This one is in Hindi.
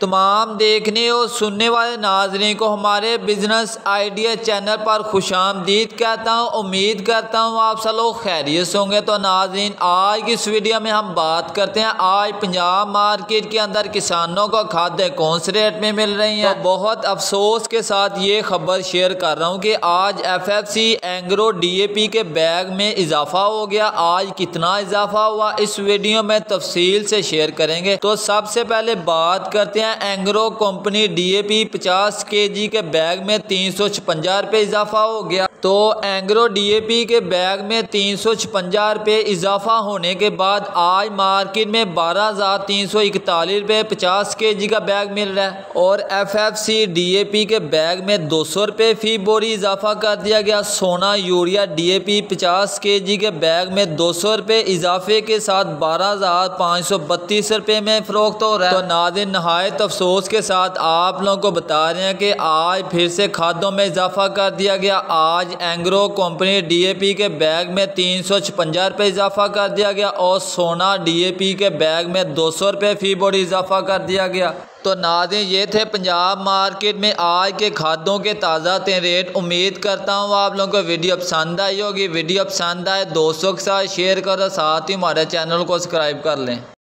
तमाम देखने और सुनने वाले नाज़रीन को हमारे बिजनेस आइडिया चैनल पर खुशामदीद कहता हूँ। उम्मीद करता हूँ आप सब लोग खैरियत से होंगे। तो नाज़रीन आज की इस वीडियो में हम बात करते हैं आज पंजाब मार्केट के अंदर किसानों को खादें कौन से रेट में मिल रही हैं। तो बहुत अफसोस के साथ ये खबर शेयर कर रहा हूँ कि आज FFC एग्रो DAP के बैग में इजाफा हो गया। आज कितना इजाफा हुआ इस वीडियो में तफसील से शेयर करेंगे। तो सबसे पहले बात करते हैं एग्रो कंपनी DAP 50 केजी के बैग में 356 रुपये इजाफा हो गया। तो एग्रो DAP के बैग में 356 रुपये इजाफा होने के बाद आज मार्केट में 12,341 रुपये 50 केजी का बैग मिल रहा है। और FFC DAP के बैग में 200 रुपये फी बोरी इजाफा कर दिया गया। सोना यूरिया DAP 50 केजी के बैग में 200 रुपये इजाफे के साथ 12,532 रुपये में फरोख्त हो रहा है। तो नाज़रीन नहायत अफसोस के साथ आप लोगों को बता रहे हैं कि आज फिर से खादों में इजाफा कर दिया गया। आज एग्रो कंपनी DAP के बैग में 356 रुपये इजाफा कर दिया गया और सोना DAP के बैग में 200 रुपये फी बोरी इजाफा कर दिया गया। तो नाज़रीन ये थे पंजाब मार्केट में आज के खादों के ताज़ा तरीन रेट। उम्मीद करता हूँ आप लोगों को वीडियो पसंद आई होगी। वीडियो पसंद आए दोस्तों के साथ शेयर करो, साथ ही हमारे चैनल को सब्सक्राइब कर लें।